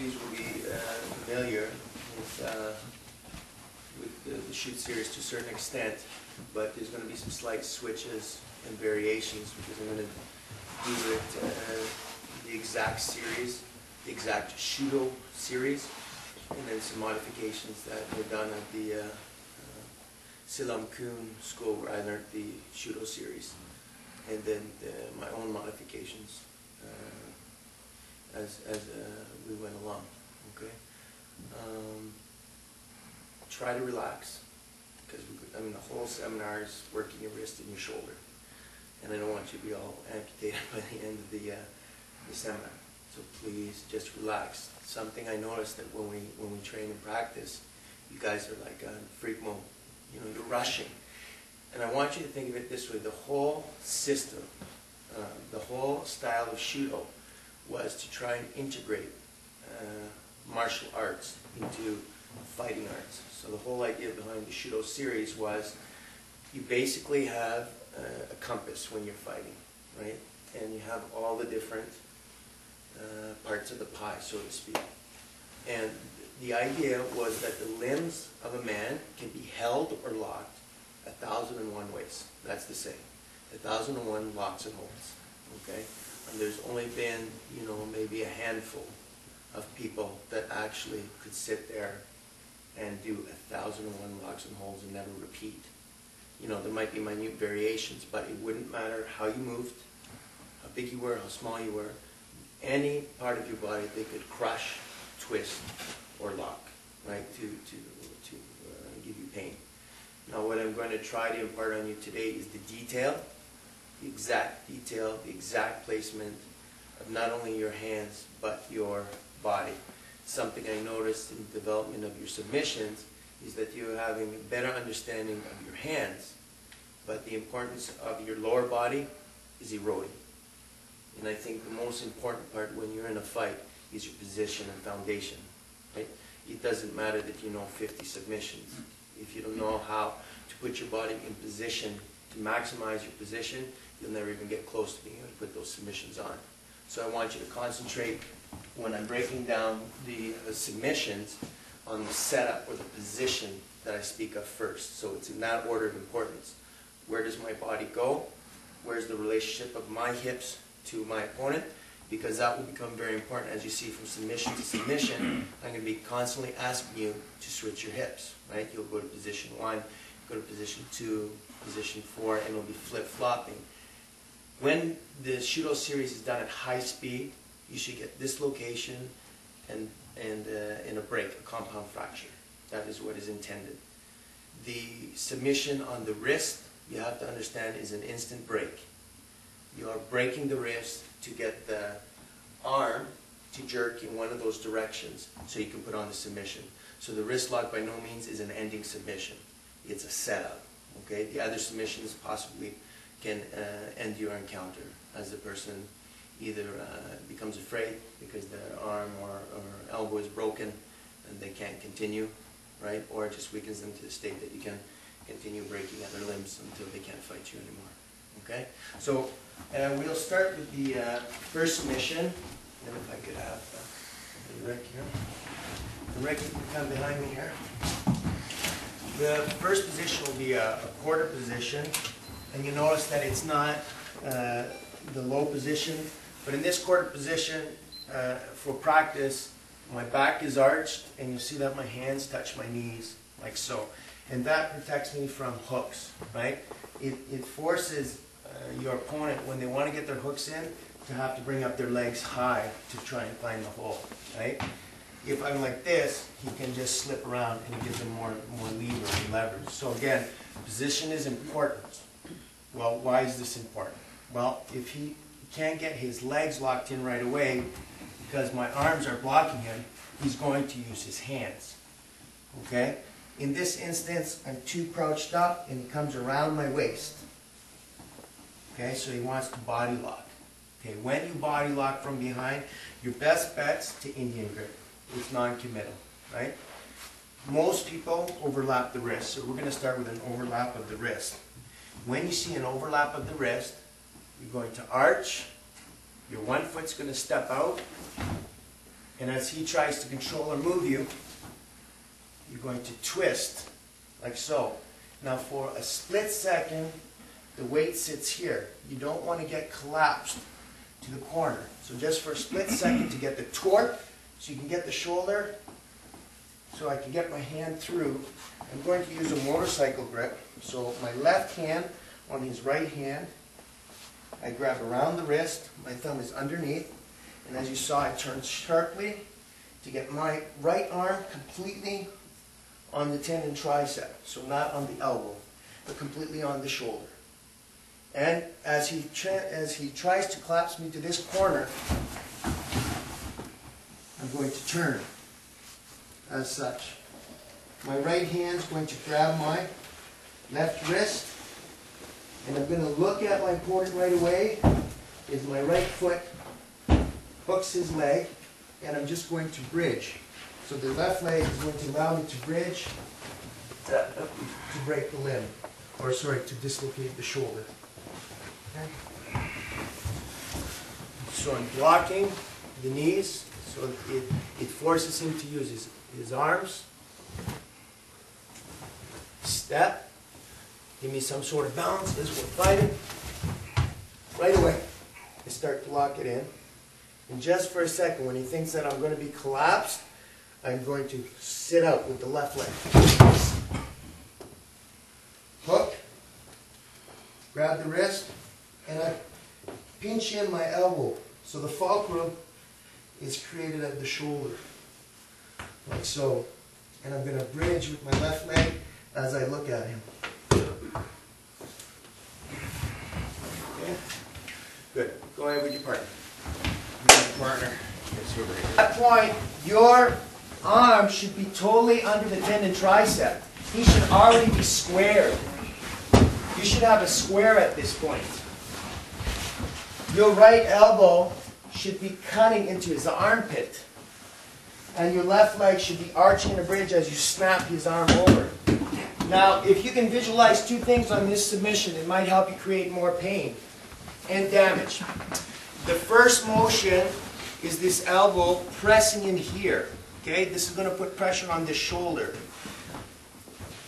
These will be familiar with the shoot series to a certain extent, but there's going to be some slight switches and variations because I'm going to do it the exact series, the exact Shooto series, and then some modifications that were done at the Silam Koon school where I learned the Shooto series, and then my own modifications as we went along. Okay, try to relax because the whole seminar is working your wrist and your shoulder, and I don't want you to be all amputated by the end of the seminar. So please just relax. Something I noticed that when we train and practice, you guys are like on freak mode. You know, you're rushing. And I want you to think of it this way. The whole system, the whole style of Shooto was to try and integrate martial arts into fighting arts. So the whole idea behind the Shooto series was you basically have a compass when you're fighting, right? And you have all the different parts of the pie, so to speak. And the idea was that the limbs of a man can be held or locked 1,001 ways. That's the saying. 1,001 locks and holds. Okay? And there's only been, you know, maybe a handful of people that actually could sit there and do 1,001 locks and holds and never repeat. You know, there might be minute variations, but it wouldn't matter how you moved, how big you were, how small you were, any part of your body they could crush, twist, or lock, right, to give you pain. Now what I'm going to try to impart on you today is the detail, the exact detail, the exact placement of not only your hands, but your body. Something I noticed in the development of your submissions is that you're having a better understanding of your hands, but the importance of your lower body is eroding. And I think the most important part when you're in a fight is your position and foundation. Right? It doesn't matter that you know 50 submissions. If you don't know how to put your body in position to maximize your position, you'll never even get close to being able to put those submissions on. So I want you to concentrate when I'm breaking down the submissions on the setup or the position that I speak of first. So it's in that order of importance. Where does my body go? Where's the relationship of my hips to my opponent? Because that will become very important. As you see, from submission to submission, I'm going to be constantly asking you to switch your hips, right? You'll go to position 1, go to position 2, position 4, and it'll be flip-flopping. When the Shooto series is done at high speed, you should get dislocation and a break, a compound fracture. That is what is intended. The submission on the wrist, you have to understand, is an instant break. You are breaking the wrist to get the arm to jerk in one of those directions so you can put on the submission. So the wrist lock by no means is an ending submission. It's a setup. Okay? The other submissions possibly can end your encounter as the person either becomes afraid because their arm or elbow is broken and they can't continue, right? Or it just weakens them to the state that you can continue breaking other limbs until they can't fight you anymore. Okay? So we'll start with the first submission. And if I could have Rick here. Rick, you can come behind me here. The first position will be a quarter position. And you notice that it's not the low position. But in this quarter position, for practice, my back is arched. And you'll see that my hands touch my knees, like so. And that protects me from hooks, right? It forces your opponent, when they want to get their hooks in, to have to bring up their legs high to try and find the hole, right? If I'm like this, he can just slip around and it gives him more leverage. So again, position is important. Well, why is this important? Well, if he can't get his legs locked in right away because my arms are blocking him, he's going to use his hands, okay? In this instance, I'm too crouched up and he comes around my waist. Okay, so he wants to body lock. Okay, when you body lock from behind, your best bet's to Indian grip. It's non-committal, right? Most people overlap the wrist, so we're going to start with an overlap of the wrist. When you see an overlap of the wrist, you're going to arch, your one foot's going to step out, And as he tries to control or move you, you're going to twist, like so. Now for a split second, the weight sits here. You don't want to get collapsed to the corner. So just for a split second to get the torque, so you can get the shoulder, so I can get my hand through. I'm going to use a motorcycle grip. So my left hand on his right hand, I grab around the wrist, my thumb is underneath, and as you saw, I turn sharply to get my right arm completely on the tendon tricep, so not on the elbow, but completely on the shoulder. And as he tries to collapse me to this corner, I'm going to turn as such. My right hand's going to grab my left wrist, and I'm going to look at my opponent right away as my right foot hooks his leg, and I'm just going to bridge. So the left leg is going to allow me to bridge to break the limb, or sorry, to dislocate the shoulder. Okay. So I'm blocking the knees, so it forces him to use his arms. Step. Give me some sort of balance. This will fight it. Right away, I start to lock it in. And just for a second, when he thinks that I'm going to be collapsed, I'm going to sit out with the left leg. Hook. Grab the wrist. And I pinch in my elbow. So the fulcrum is created at the shoulder. Like so. And I'm going to bridge with my left leg as I look at him. Okay. Good. Go ahead with your partner. At that point, your arm should be totally under the tendon tricep. He should already be squared. You should have a square at this point. Your right elbow should be cutting into his armpit. And your left leg should be arching in a bridge as you snap his arm over. Now, if you can visualize two things on this submission, it might help you create more pain and damage. The first motion is this elbow pressing in here. Okay, this is going to put pressure on the shoulder.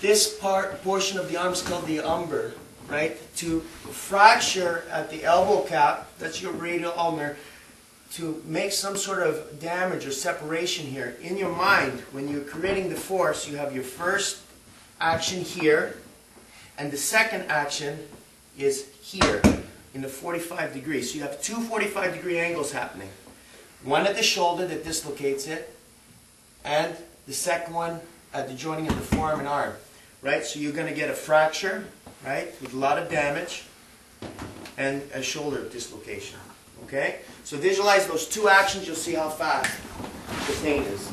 This portion of the arm is called the umbar, right? To fracture at the elbow cap, that's your radial ulnar, to make some sort of damage or separation here. In your mind, when you're creating the force, you have your first action here, and the second action is here in the 45 degrees. So you have two 45 degree angles happening. One at the shoulder that dislocates it, and the second one at the joining of the forearm and arm. Right? So you're going to get a fracture, right, with a lot of damage, and a shoulder dislocation. Okay? So visualize those two actions, you'll see how fast the pain is.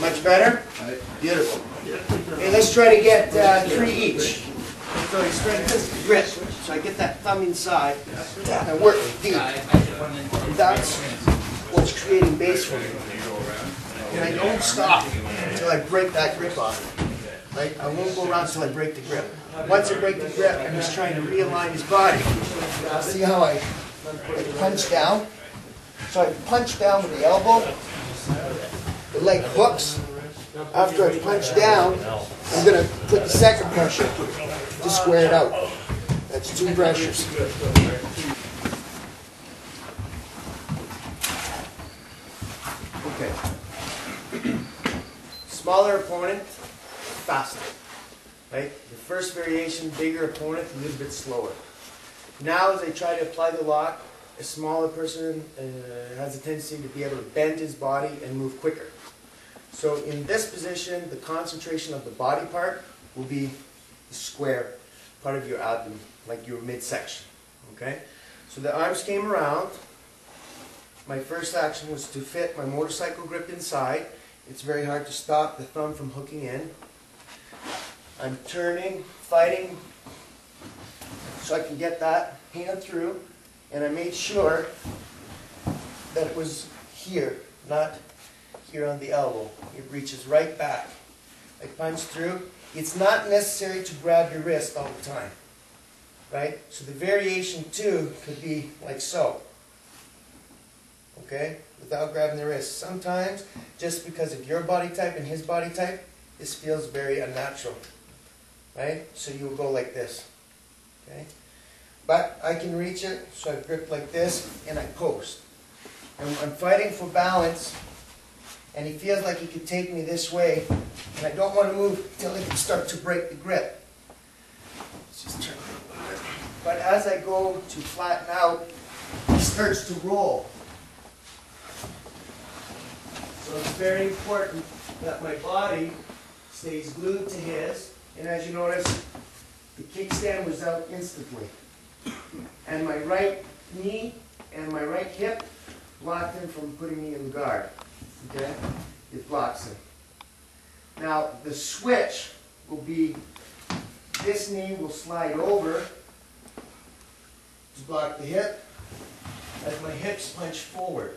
Much better? Beautiful. Hey, let's try to get 3 each. So he's trying to grip. So I get that thumb inside, and I work deep. And that's what's creating base for me. And I don't stop until I break that grip off. Like, I won't go around until I break the grip. Once I break the grip, I'm just trying to realign his body. See how I punch down? So I punch down with the elbow. The leg hooks. After I punch down, I'm going to put the second pressure to square it out. That's 2 pressures. Okay. Smaller opponent, faster. Right? The first variation, bigger opponent, a little bit slower. Now as I try to apply the lock, a smaller person has a tendency to be able to bend his body and move quicker. So in this position, the concentration of the body part will be the square part of your abdomen, like your midsection. Okay? So the arms came around. My first action was to fit my motorcycle grip inside. It's very hard to stop the thumb from hooking in. I'm turning, fighting, so I can get that hand through. And I made sure that it was here, not here on the elbow. It reaches right back. I punch through. It's not necessary to grab your wrist all the time, right? So the variation 2 could be like so, okay? without grabbing the wrist. Sometimes, just because of your body type and his body type, this feels very unnatural, right? So you will go like this, okay? But I can reach it, so I grip like this, and I post. And I'm fighting for balance, and he feels like he can take me this way, and I don't want to move until he can start to break the grip. Let's just turn a little bit. But as I go to flatten out, he starts to roll. So it's very important that my body stays glued to his, and as you notice, the kickstand was out instantly. And my right knee and my right hip blocked him from putting me in guard. Okay? It blocks him. Now, the switch will be, this knee will slide over to block the hip as my hips punch forward.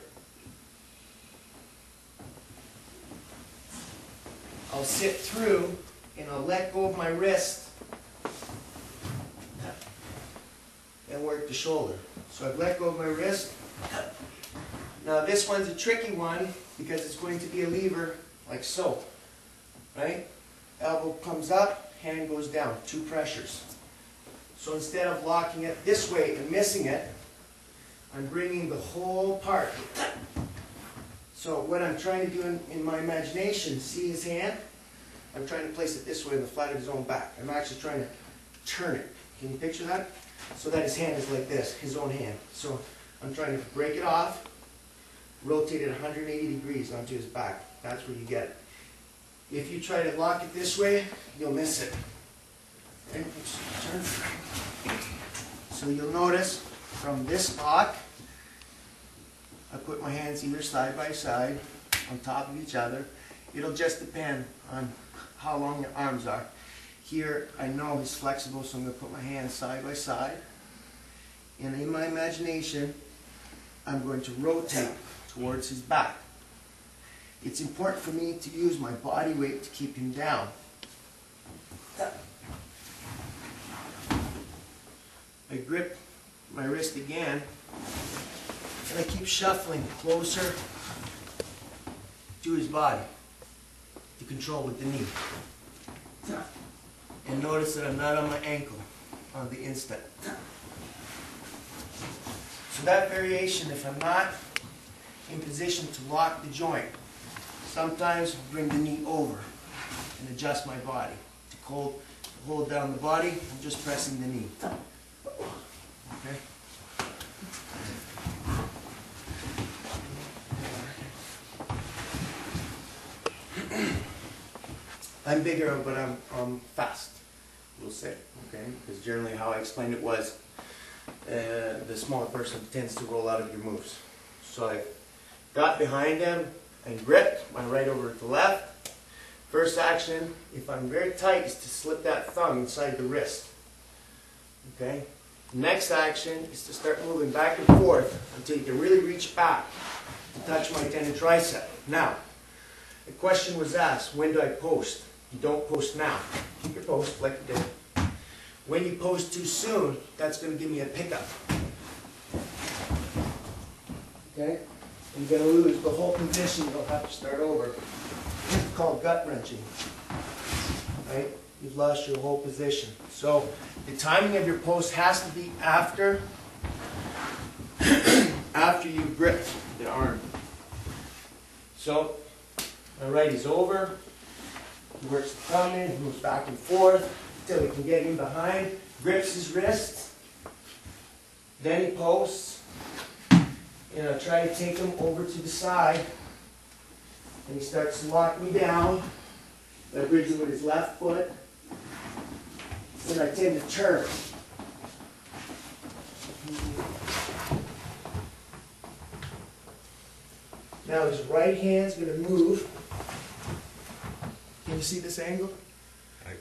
I'll sit through and I'll let go of my wrist and work the shoulder. So I've let go of my wrist. Now this one's a tricky one because it's going to be a lever like so, right? Elbow comes up, hand goes down, two pressures. So instead of locking it this way and missing it, I'm bringing the whole part. So what I'm trying to do in my imagination, see his hand? I'm trying to place it this way in the flat of his own back. I'm actually trying to turn it. Can you picture that? So that his hand is like this, his own hand. So I'm trying to break it off, rotate it 180 degrees onto his back. That's where you get it. If you try to lock it this way, you'll miss it. And turn. So you'll notice from this lock, I put my hands either side by side on top of each other. It'll just depend on how long your arms are. Here, I know he's flexible, so I'm going to put my hands side by side. And in my imagination, I'm going to rotate towards his back. It's important for me to use my body weight to keep him down. I grip my wrist again, and I keep shuffling closer to his body to control with the knee. And notice that I'm not on my ankle on the instant. So that variation, if I'm not in position to lock the joint, sometimes bring the knee over and adjust my body. To hold down the body, I'm just pressing the knee. Okay? I'm bigger, but I'm fast, we'll say, okay? Because generally how I explained it was, the smaller person tends to roll out of your moves. So I got behind him and gripped, went right over to the left. First action, if I'm very tight, is to slip that thumb inside the wrist, okay? Next action is to start moving back and forth until you can really reach back to touch my tendon tricep. Now, the question was asked, when do I post? You don't post now. Keep your post like you did. When you post too soon, that's going to give me a pickup. Okay? And you're going to lose the whole position. You'll have to start over. It's called gut wrenching. Right? You've lost your whole position. So the timing of your post has to be after you've gripped the arm. So my right is over. He works the thumb in, he moves back and forth until we can get him behind, grips his wrist, then he posts, and I try to take him over to the side, and he starts to lock me down. I bridge him with his left foot, and I tend to turn. Now his right hand's going to move. Can you see this angle?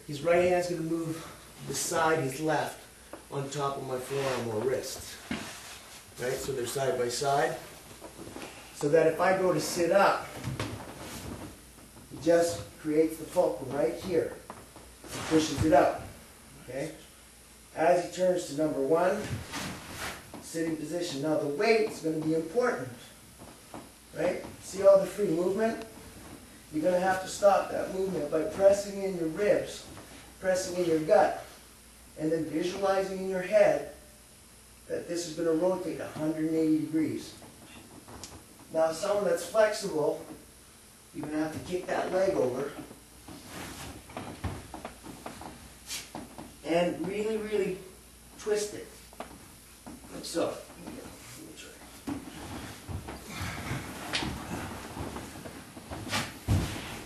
His right hand's going to move beside his left on top of my forearm or wrist. Right? So they're side by side. So that if I go to sit up, he just creates the fulcrum right here. He pushes it up. Okay? As he turns to number one, sitting position. Now the weight is going to be important. right? See all the free movement? You're going to have to stop that movement by pressing in your ribs, pressing in your gut, and then visualizing in your head that this is going to rotate 180 degrees. Now, someone that's flexible, you're going to have to kick that leg over. And really, really twist it. Like so.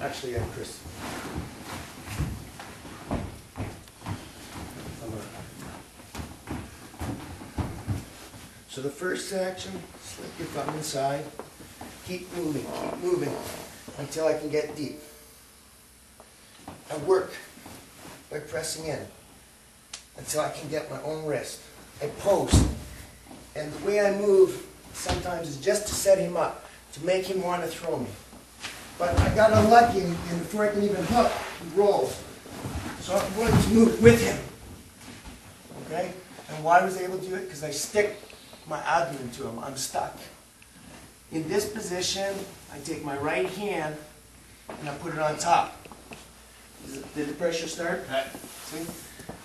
Actually, yeah, Chris. So the first section, slip your thumb inside. Keep moving until I can get deep. I work by pressing in until I can get my own wrist. I pose. And the way I move sometimes is just to set him up, to make him want to throw me. But I got unlucky, and before I can even hook, he rolls. So I'm willing to move with him. Okay? And why was I able to do it? Because I stick my abdomen to him. I'm stuck. In this position, I take my right hand and I put it on top. Did the pressure start? See?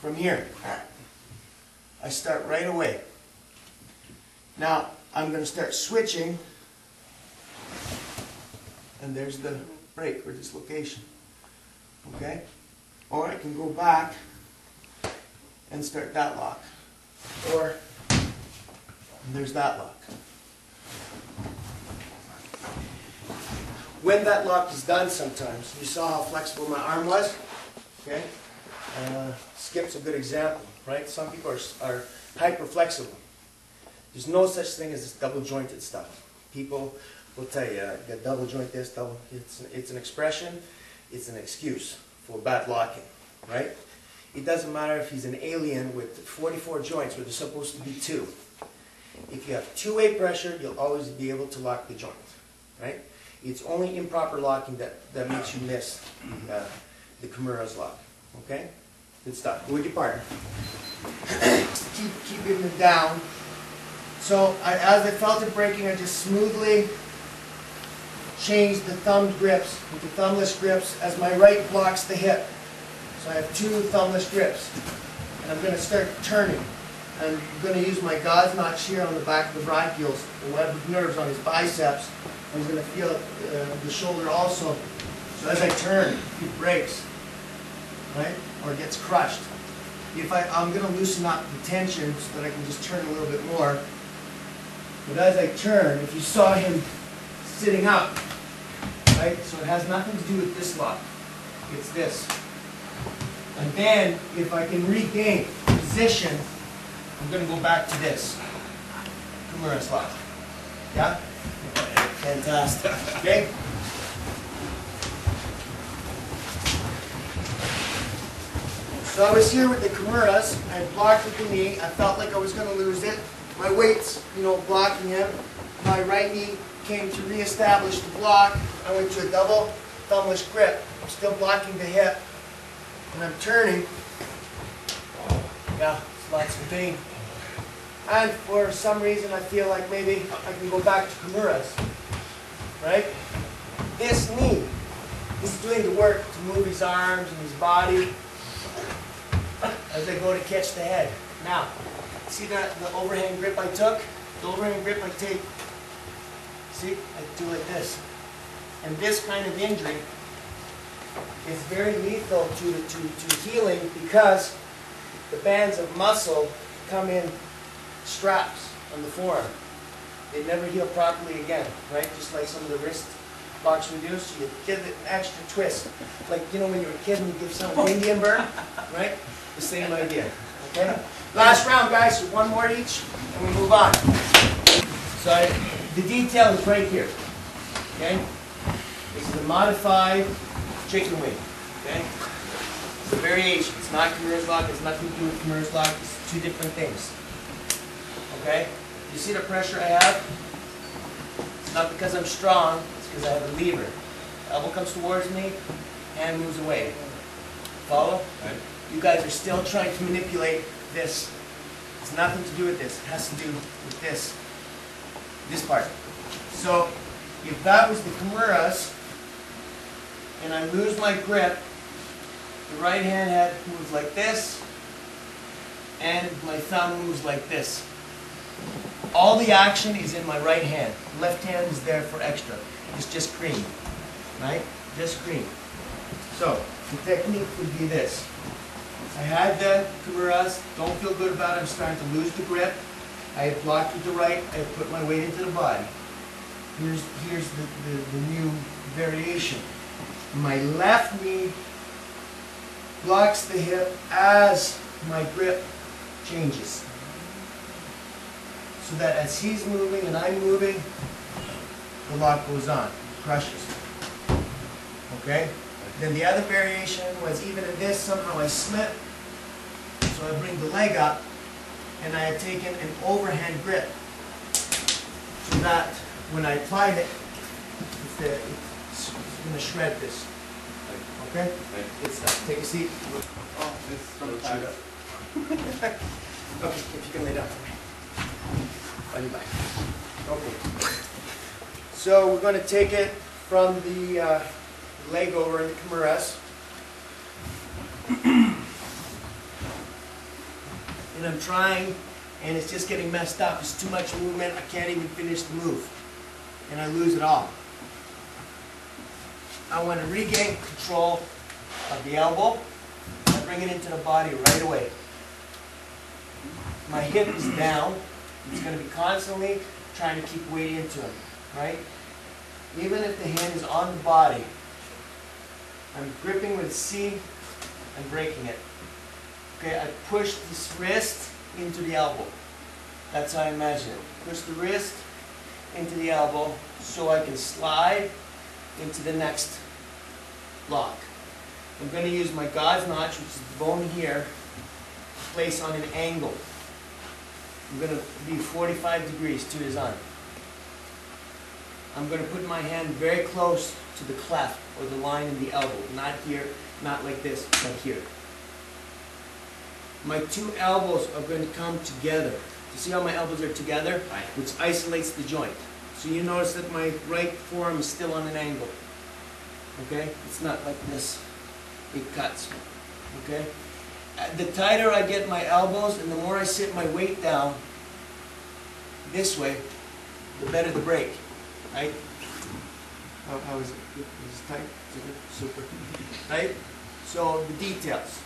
From here. I start right away. Now, I'm going to start switching. And there's the break or dislocation. Okay? Or I can go back and start that lock. Or there's that lock. When that lock is done sometimes, you saw how flexible my arm was. Okay? Skip's a good example, right? Some people are hyper-flexible. There's no such thing as this double-jointed stuff. People will tell you, got double-joint this, double... It's an expression, it's an excuse for bad locking, right? It doesn't matter if he's an alien with 44 joints where there's supposed to be 2. If you have two-way pressure, you'll always be able to lock the joint, right? It's only improper locking that makes you miss the Kimura's lock, okay? Good stuff. Go with your partner. keep giving it down. So as I felt it breaking, I just smoothly changed the thumbed grips into thumbless grips as my right blocks the hip. So I have 2 thumbless grips. And I'm going to start turning. I'm going to use my God's notch here on the back of the bronchioles, the web of nerves on his biceps. I'm going to feel the shoulder also. So as I turn, it breaks. Right? Or gets crushed. I'm going to loosen up the tension so that I can just turn a little bit more. But as I turn, if you saw him sitting up, right? So it has nothing to do with this lock. It's this. And then, if I can regain position, I'm going to go back to this. Kimura's lock. Yeah? Fantastic. Okay? So I was here with the Kimuras, I blocked with the knee, I felt like I was going to lose it. My weight's, blocking him. My right knee came to reestablish the block. I went to a double thumbless grip. I'm still blocking the hip. And I'm turning. Yeah, it's lots of pain. And for some reason I feel like maybe I can go back to Kimuras. Right? This knee is doing the work to move his arms and his body. As I go to catch the head. Now, see that the overhand grip I took? The overhand grip I take, see, I do like this. And this kind of injury is very lethal to healing because the bands of muscle come in straps on the forearm. They never heal properly again, right? Just like some of the wrist blocks we do, so you give it an extra twist. Like, when you were a kid and you give someone an Indian burn, right? The same idea, okay? Last round, guys, so 1 more each, and we move on. So the detail is right here, okay? This is a modified chicken wing, okay? It's a variation. It's not Kimura's lock. It's nothing to do with Kimura's lock. It's 2 different things, okay? You see the pressure I have? It's not because I'm strong. Because I have a lever. Elbow comes towards me, hand moves away. Follow? Right. You guys are still trying to manipulate this. It's nothing to do with this. It has to do with this part. So If that was the Kimuras, and I lose my grip, the right hand moves like this, and my thumb moves like this. All the action is in my right hand. Left hand is there for extra. It's just green, right? Just green. So, the technique would be this. I had the Kimuras, don't feel good about it, I'm starting to lose the grip. I have blocked with the right, I have put my weight into the body. Here's the new variation. My left knee blocks the hip as my grip changes. So that as he's moving and I'm moving, the lock goes on, crushes. Okay? Then the other variation was even in this, somehow I slip. So I bring the leg up and I had taken an overhand grip. So that when I applied it, it's going to shred this. Okay? It's done. Take a seat. Oh, this is from the back. Okay, if you can lay down for me. I'll be back. Okay. So we're going to take it from the leg over in the Kimuras. And I'm trying, and it's just getting messed up. It's too much movement. I can't even finish the move. And I lose it all. I want to regain control of the elbow. I bring it into the body right away. My hip is down. It's going to be constantly trying to keep weight into it, right? Even if the hand is on the body, I'm gripping with C and breaking it. Okay, I push this wrist into the elbow. That's how I imagine it. Push the wrist into the elbow so I can slide into the next lock. I'm going to use my gauze notch, which is the bone here, to place on an angle. I'm going to be 45 degrees to his arm. I'm going to put my hand very close to the cleft or the line in the elbow. Not here, not like this, but here. My two elbows are going to come together. You see how my elbows are together? Which isolates the joint. So you notice that my right forearm is still on an angle. Okay? It's not like this. It cuts. Okay? The tighter I get my elbows and the more I sit my weight down this way, the better the break. Right? How is it? Is it tight? Is it super? Right? So the details.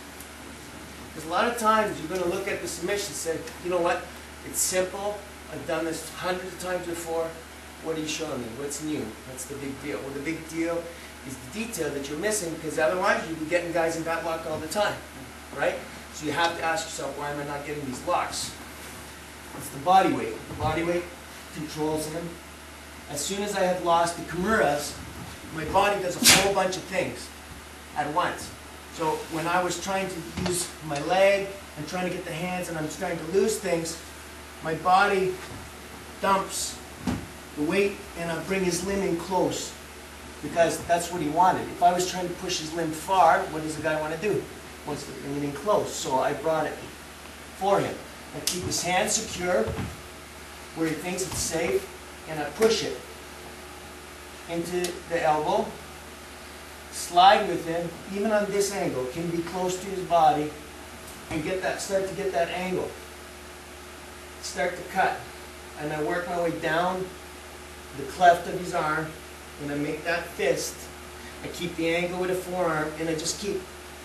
Because a lot of times you're going to look at the submission and say, you know what? It's simple. I've done this hundreds of times before. What are you showing me? What's new? What's the big deal? Well, the big deal is the detail that you're missing, because otherwise you'd be getting guys in that lock all the time. Right? So you have to ask yourself, why am I not getting these locks? It's the body weight. The body weight controls them. As soon as I have lost the Kimuras, my body does a whole bunch of things at once. So when I was trying to use my leg and trying to get the hands and I'm starting to lose things, my body dumps the weight and I bring his limb in close because that's what he wanted. If I was trying to push his limb far, what does the guy want to do? He wants to bring it in close. So I brought it for him. I keep his hand secure where he thinks it's safe and I push it into the elbow, slide with him, even on this angle, can be close to his body and get that, start to get that angle. Start to cut. And I work my way down the cleft of his arm and I make that fist. I keep the angle with the forearm and I just keep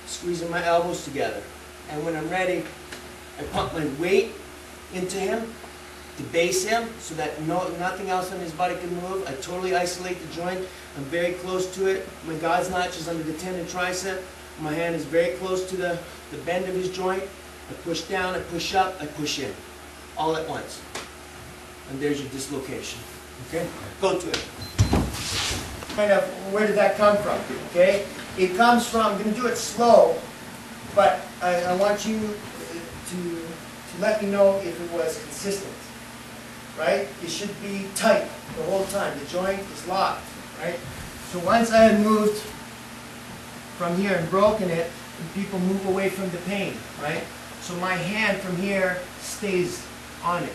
squeezing my elbows together. And when I'm ready, I pump my weight into him to base him so that nothing else on his body can move. I totally isolate the joint. I'm very close to it. My gauze notch is under the tendon tricep. My hand is very close to the bend of his joint. I push down, I push up, I push in. All at once. And there's your dislocation. Okay? Go to it. Kind of, where did that come from? Okay? It comes from, I'm going to do it slow, but I want you to let me know if it was consistent. Right? It should be tight the whole time. The joint is locked. Right? So once I had moved from here and broken it, people move away from the pain. Right? So my hand from here stays on it.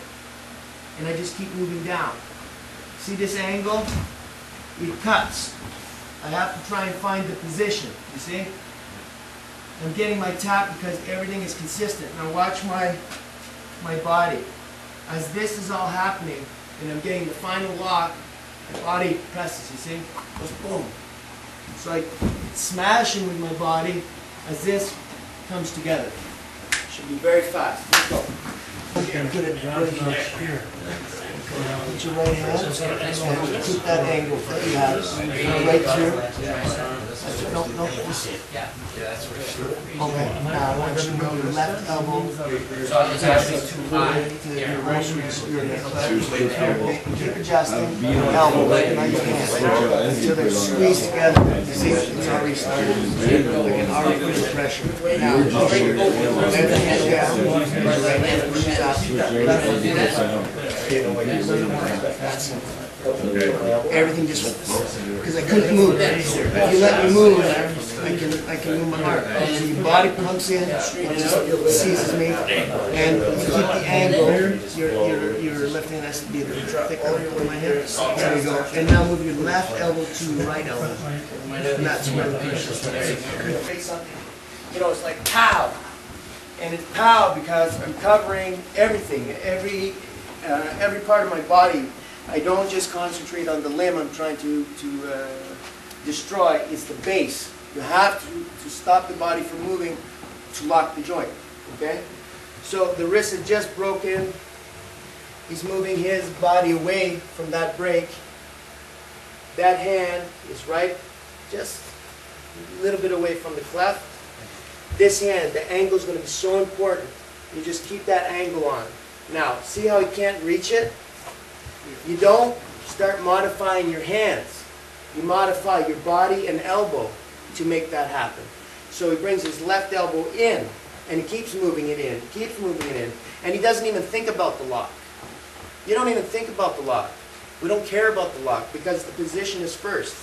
And I just keep moving down. See this angle? it cuts. I have to try and find the position, you see? I'm getting my tap because everything is consistent. Now watch my body. As this is all happening, and I'm getting the final lock, my body presses, you see? Just boom. It's like smashing with my body as this comes together. Should be very fast. Let's go. Here. I'm good at breaking up here. Put your right hand and keep that angle that you have. Right through. No, you see it. Yeah, that's for sure. Okay, now I want you to move your left elbow. So I'm just asking too high. Your right elbow. Keep adjusting your elbow right now your hand. Until they're squeezed together. You see, it's already started. We can already put the pressure. Now, left hand down. Right hand pushes up. Left hand. Everything just because I couldn't move. If you let me move, I can move my heart. So your body pumps in, it just seizes me, and you keep the angle. Your left hand has to be the thicker of my hip. There you go. And now move your left elbow to your right elbow. And that's where the push is. You know, it's like pow, and it's pow because I'm covering everything, every part of my body. I don't just concentrate on the limb I'm trying to destroy, it's the base. You have to stop the body from moving to lock the joint, okay? So the wrist is just broken. He's moving his body away from that break. That hand is right, just a little bit away from the cleft. This hand, the angle is going to be so important. You just keep that angle on. Now, see how he can't reach it? You don't start modifying your hands. You modify your body and elbow to make that happen. So he brings his left elbow in, and he keeps moving it in, keeps moving it in, and he doesn't even think about the lock. You don't even think about the lock. We don't care about the lock because the position is first.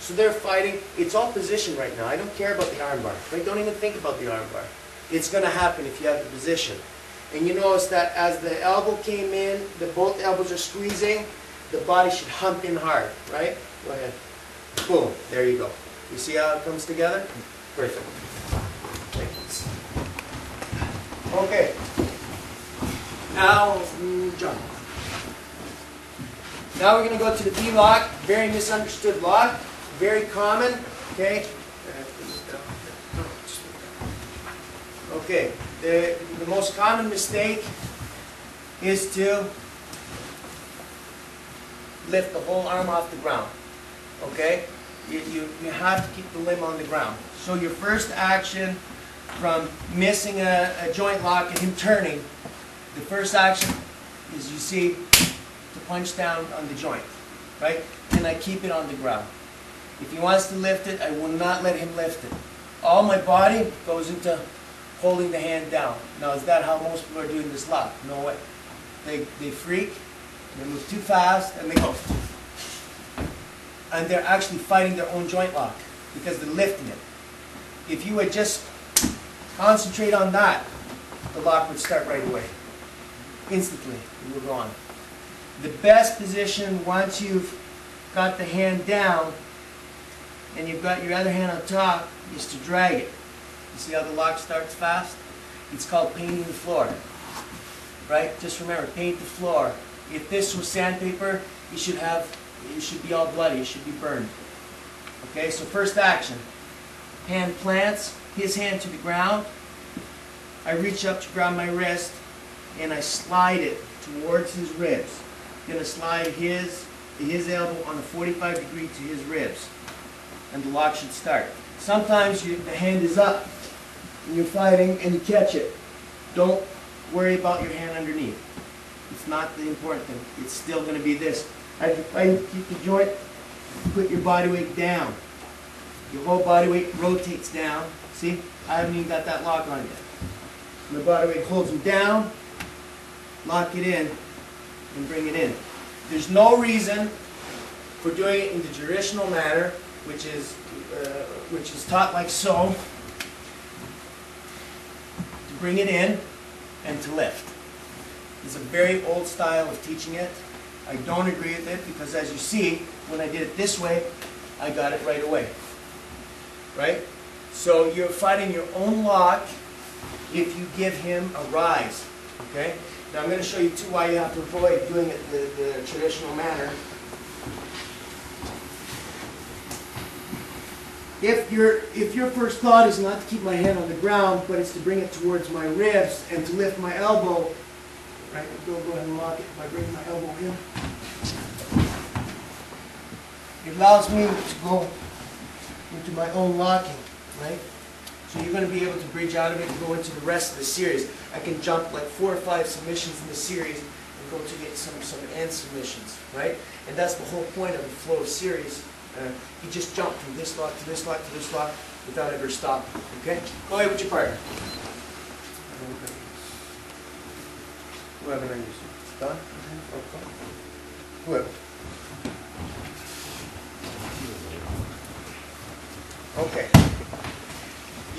So they're fighting. It's all position right now. I don't care about the armbar. Like, don't even think about the armbar. It's going to happen if you have the position. And you notice that as the elbow came in, both elbows are squeezing, the body should hump in hard, right? Go ahead. Boom, there you go. You see how it comes together? Perfect. Okay. Now, jump. Now we're going to go to the D-lock, very misunderstood lock, very common, okay? Okay. The most common mistake is to lift the whole arm off the ground, okay? You have to keep the limb on the ground. So your first action from missing a joint lock and him turning, the first action is, you see, to punch down on the joint, right? And I keep it on the ground. If he wants to lift it, I will not let him lift it. All my body goes into holding the hand down. Now, is that how most people are doing this lock? No way. They freak, they move too fast, and they go. And they're actually fighting their own joint lock because they're lifting it. If you would just concentrate on that, the lock would start right away. Instantly, you were gone. The best position, once you've got the hand down and you've got your other hand on top, is to drag it. You see how the lock starts fast? It's called painting the floor, right? Just remember, paint the floor. If this was sandpaper, it should be all bloody. It should be burned. Okay, so first action. Hand plants, his hand to the ground. I reach up to grab my wrist, and I slide it towards his ribs. I'm going to slide his elbow on a 45 degree to his ribs, and the lock should start. Sometimes the hand is up, and you're fighting, and you catch it. Don't worry about your hand underneath. It's not the important thing. It's still going to be this. As you fight, keep the joint, put your body weight down. Your whole body weight rotates down. See? I haven't even got that lock on yet. My body weight holds them down, lock it in, and bring it in. There's no reason for doing it in the traditional manner, which is taught like so, to bring it in and to lift. It's a very old style of teaching it. I don't agree with it because, as you see, when I did it this way, I got it right away. Right? So you're fighting your own luck if you give him a rise. Okay? Now I'm going to show you too why you have to avoid doing it the traditional manner. If your first thought is not to keep my hand on the ground, but it's to bring it towards my ribs and to lift my elbow, right? Go ahead and lock it by bringing my elbow in. It allows me to go into my own locking, right? So you're going to be able to bridge out of it and go into the rest of the series. I can jump like 4 or 5 submissions in the series and go to get some end submissions, right? And that's the whole point of the flow of series. You just jump from this lock to this lock to this lock without ever stopping. Okay? Go ahead with your partner. Who haven't I used? Don? Whoever. Okay.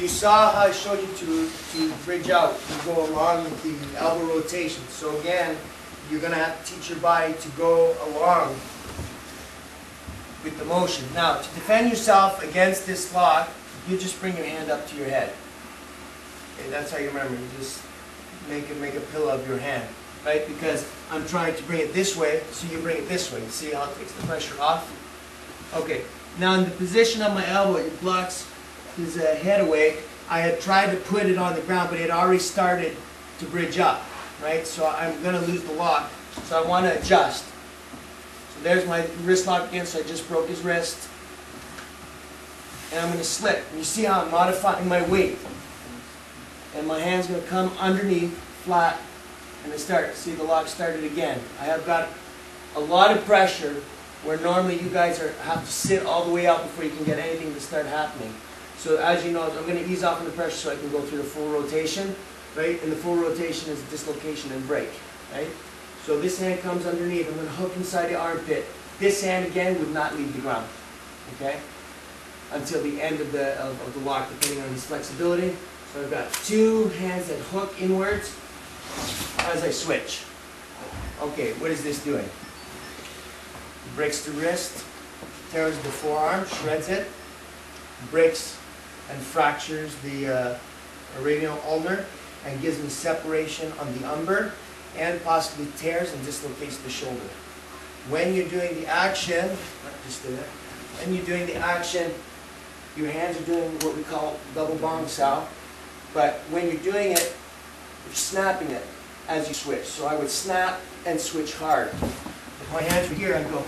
You saw how I showed you to bridge out. You go along with the elbow rotation. So again, you're going to have to teach your body to go along with the motion. Now, to defend yourself against this lock, you just bring your hand up to your head. Okay, that's how you remember. You just make a pillow of your hand, right? Because I'm trying to bring it this way, so you bring it this way. See how it takes the pressure off? Okay. Now, in the position of my elbow, it blocks his head away. I had tried to put it on the ground, but it had already started to bridge up, right? So I'm going to lose the lock. So I want to adjust. So there's my wrist lock again, so I just broke his wrist. And I'm going to slip. And you see how I'm modifying my weight. And my hand's going to come underneath, flat, and I start. See, the lock started again. I have got a lot of pressure where normally you guys have to sit all the way out before you can get anything to start happening. So as you know, I'm going to ease off on the pressure so I can go through the full rotation, right? And the full rotation is dislocation and break, right? So this hand comes underneath. I'm going to hook inside the armpit. This hand, again, would not leave the ground, okay? Until the end of the lock, depending on his flexibility. So I've got two hands that hook inwards as I switch. Okay, what is this doing? Breaks the wrist, tears the forearm, shreds it, breaks and fractures the radial ulnar, and gives me separation on the umber, and possibly tears and dislocates the shoulder. When you're doing the action, your hands are doing what we call double bong sao, but when you're doing it, you're snapping it as you switch. So I would snap and switch hard. If my hands were here, I'd go,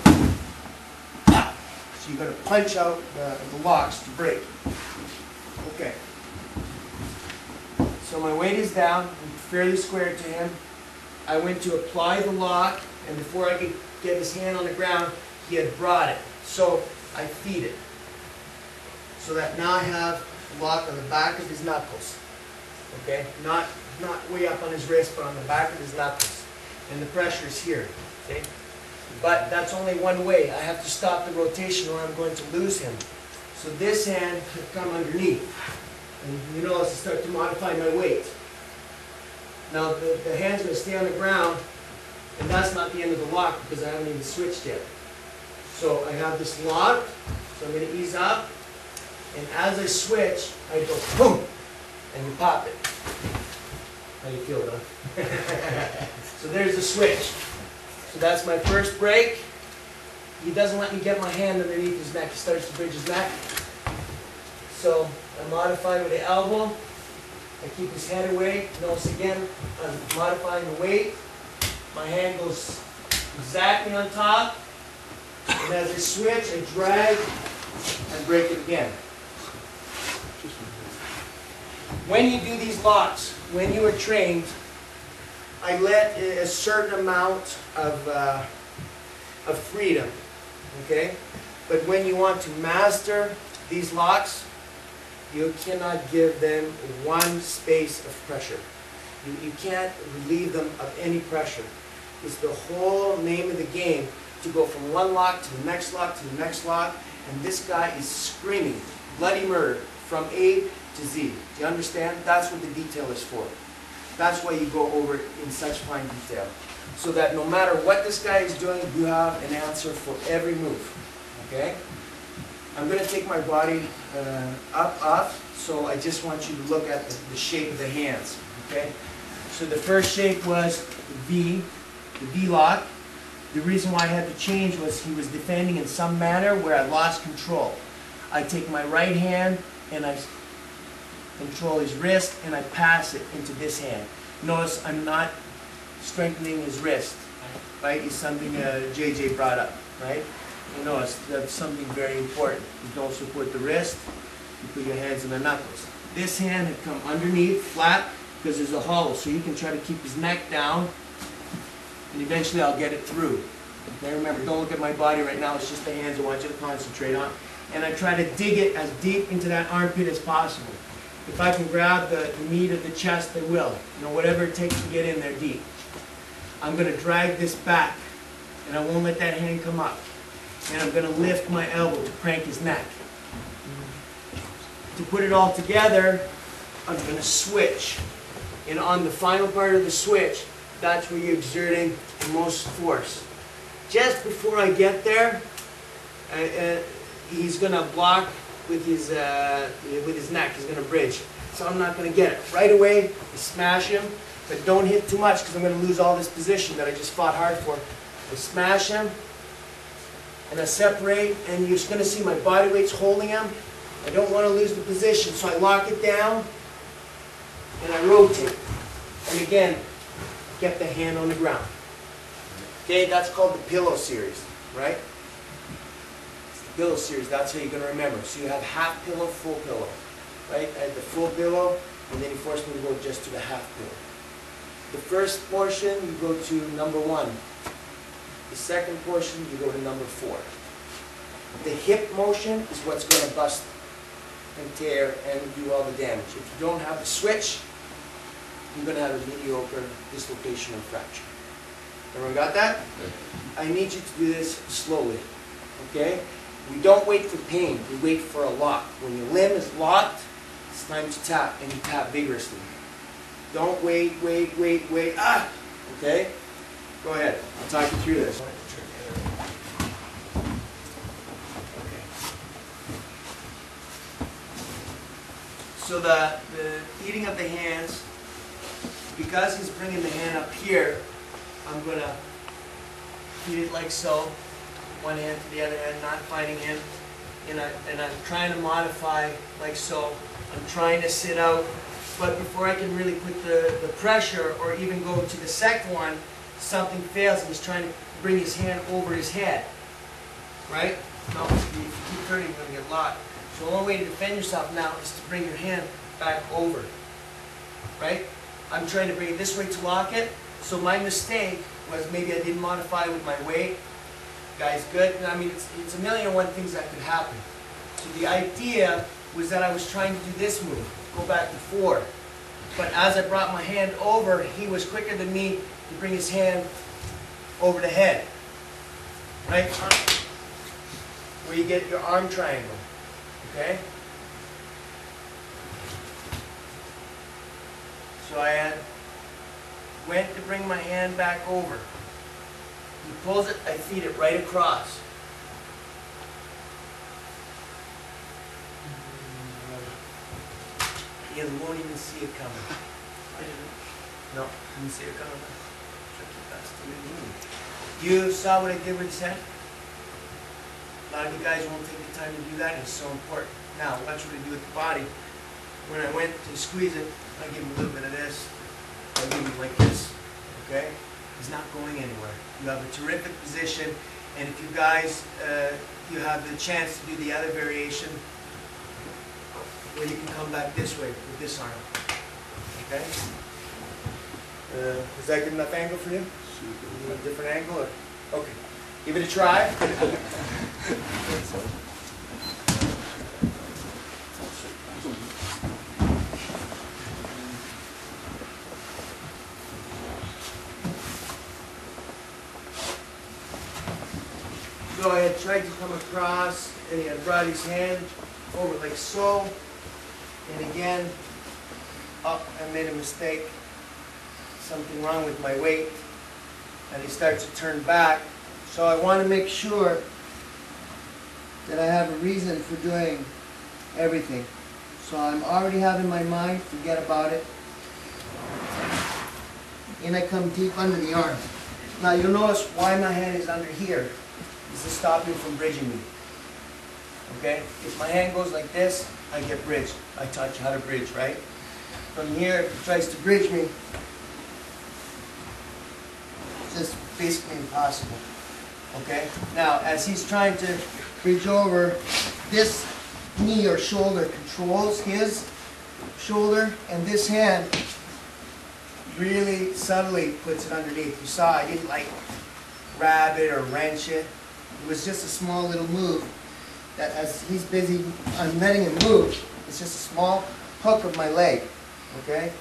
ah! So you're going to punch out the locks to break. Okay. So my weight is down. I'm fairly squared to him. I went to apply the lock, and before I could get his hand on the ground, he had brought it. So I feed it. So that now I have a lock on the back of his knuckles. Okay? Not way up on his wrist, but on the back of his knuckles. And the pressure is here. Okay? But that's only one way. I have to stop the rotation or I'm going to lose him. So this hand could come underneath. And you know, I start to modify my weight. Now the hand's going to stay on the ground, and that's not the end of the lock because I haven't even switched yet. So I have this lock, so I'm going to ease up, and as I switch, I go boom, and you pop it. How do you feel, huh? So there's the switch. So that's my first break. He doesn't let me get my hand underneath his neck. He starts to bridge his neck. So I modify with the elbow. I keep his head away. Notice again, I'm modifying the weight. My hand goes exactly on top. And as I switch, I drag and break it again. When you do these locks, when you are trained, I let a certain amount of freedom, okay? But when you want to master these locks, you cannot give them one space of pressure. You can't relieve them of any pressure. It's the whole name of the game to go from one lock to the next lock to the next lock, and this guy is screaming bloody murder from A to Z. Do you understand? That's what the detail is for. That's why you go over it in such fine detail. so that no matter what this guy is doing, you have an answer for every move. Okay? I'm going to take my body up, so I just want you to look at the shape of the hands. Okay? So the first shape was the V lock. The reason why I had to change was he was defending in some manner where I lost control. I take my right hand and I control his wrist and I pass it into this hand. Notice I'm not strengthening his wrist, right? It's something JJ brought up, right? You notice that's something very important. You don't support the wrist, you put your hands on the knuckles. This hand had come underneath, flat, because there's a hole, so you can try to keep his neck down and eventually I'll get it through. Now remember, don't look at my body right now, it's just the hands I want you to concentrate on. And I try to dig it as deep into that armpit as possible. If I can grab the meat of the chest, I will. You know, whatever it takes to get in there deep. I'm going to drag this back, and I won't let that hand come up. And I'm going to lift my elbow to crank his neck. To put it all together, I'm going to switch. And on the final part of the switch, that's where you're exerting the most force. Just before I get there, he's going to block with his neck. He's going to bridge. So I'm not going to get it. Right away, I smash him, but don't hit too much because I'm going to lose all this position that I just fought hard for. I smash him, and I separate, and you're just going to see my body weight's holding him. I don't want to lose the position, so I lock it down, and I rotate. And again, get the hand on the ground. Okay, that's called the pillow series, right? Pillow series, that's how you're going to remember. So you have half pillow, full pillow, right? I had the full pillow, and then you force me to go just to the half pillow. The first portion, you go to number 1. The second portion, you go to number 4. The hip motion is what's going to bust and tear and do all the damage. If you don't have the switch, you're going to have a mediocre dislocation or fracture. Everyone got that? I need you to do this slowly, okay? We don't wait for pain, we wait for a lock. When your limb is locked, it's time to tap, and you tap vigorously. Don't wait, ah! Okay? Go ahead, I'll talk you through this. Okay. So the eating of the hands, because he's bringing the hand up here, I'm going to eat it like so. One hand to the other hand, not fighting him, and I'm trying to modify like so. I'm trying to sit out, but before I can really put the pressure or even go to the second one, something fails and he's trying to bring his hand over his head, right? No, if you keep turning, you're going to get locked. So the only way to defend yourself now is to bring your hand back over, right? I'm trying to bring it this way to lock it, so my mistake was maybe I didn't modify with my weight. Guys, good. I mean, it's a million and one things that could happen. So the idea was that I was trying to do this move, go back to 4. But as I brought my hand over, he was quicker than me to bring his hand over the head. Right? Where you get your arm triangle. Okay? So I went to bring my hand back over. He pulls it, I feed it right across. He won't even see it coming. No, didn't see it coming. You saw what I did with his head? A lot of you guys won't take the time to do that. It's so important. Now, watch what I do with the body. When I went to squeeze it, I give him a little bit of this. I give him like this. Okay? He's not going anywhere. You have a terrific position, and if you guys, you have the chance to do the other variation, where you can come back this way with this arm. Okay? Is that good enough angle for you? Sure. A different angle? Or? Okay. Give it a try. So I had tried to come across, and he had brought his hand over like so, and again, up, I made a mistake, something wrong with my weight, and he starts to turn back. So I want to make sure that I have a reason for doing everything. So I'm already having my mind, forget about it. And I come deep under the arm. Now you'll notice why my hand is under here. This is stopping from bridging me. Okay? If my hand goes like this, I get bridged. I taught you how to bridge, right? From here, it tries to bridge me. It's just basically impossible. Okay? Now, as he's trying to bridge over, this knee or shoulder controls his shoulder, and this hand really subtly puts it underneath. You saw I didn't like grab it or wrench it. It was just a small little move that as he's busy, I'm letting him move. It's just a small hook of my leg, okay?